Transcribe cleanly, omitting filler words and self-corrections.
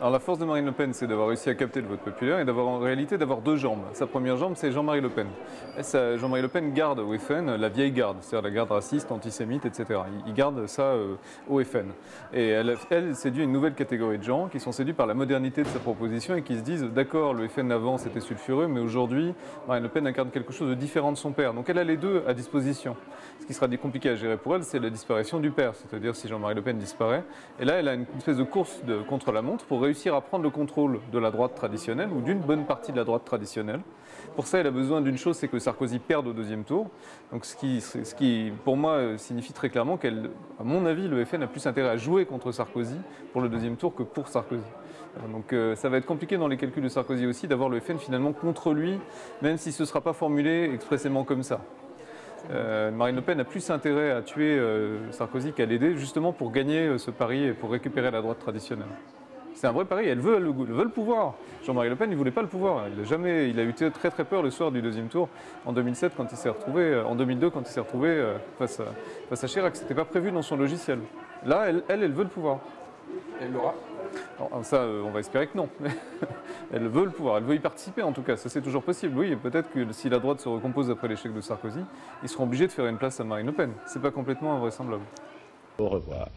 Alors la force de Marine Le Pen, c'est d'avoir réussi à capter le vote populaire et d'avoir en réalité deux jambes. Sa première jambe, c'est Jean-Marie Le Pen. Jean-Marie Le Pen garde au FN la vieille garde, c'est-à-dire la garde raciste, antisémite, etc. Il garde ça au FN. Et elle séduit une nouvelle catégorie de gens qui sont séduits par la modernité de sa proposition et qui se disent, d'accord, le FN avant c'était sulfureux, mais aujourd'hui Marine Le Pen incarne quelque chose de différent de son père. Donc elle a les deux à disposition. Ce qui sera compliqué à gérer pour elle, c'est la disparition du père, c'est-à-dire si Jean-Marie Le Pen disparaît. Et là, elle a une espèce de course contre la montre pour réussir à prendre le contrôle de la droite traditionnelle ou d'une bonne partie de la droite traditionnelle. Pour ça, elle a besoin d'une chose, c'est que Sarkozy perde au deuxième tour. Donc, ce qui pour moi, signifie très clairement qu'elle, à mon avis, le FN a plus intérêt à jouer contre Sarkozy pour le deuxième tour que pour Sarkozy. Donc, ça va être compliqué dans les calculs de Sarkozy aussi d'avoir le FN finalement contre lui, même si ce ne sera pas formulé expressément comme ça. Marine Le Pen a plus intérêt à tuer Sarkozy qu'à l'aider, justement pour gagner ce pari et pour récupérer la droite traditionnelle. C'est un vrai pari, elle veut le pouvoir. Jean-Marie Le Pen, il ne voulait pas le pouvoir. Il a eu très très peur le soir du deuxième tour, en 2007 quand il s'est retrouvé, en 2002 quand il s'est retrouvé face à Chirac. C'était pas prévu dans son logiciel. Là, elle veut le pouvoir. Elle l'aura ? Alors, ça, on va espérer que non. Elle veut le pouvoir, elle veut y participer en tout cas, ça c'est toujours possible. Oui, et peut-être que si la droite se recompose après l'échec de Sarkozy, ils seront obligés de faire une place à Marine Le Pen. C'est pas complètement invraisemblable. Au revoir.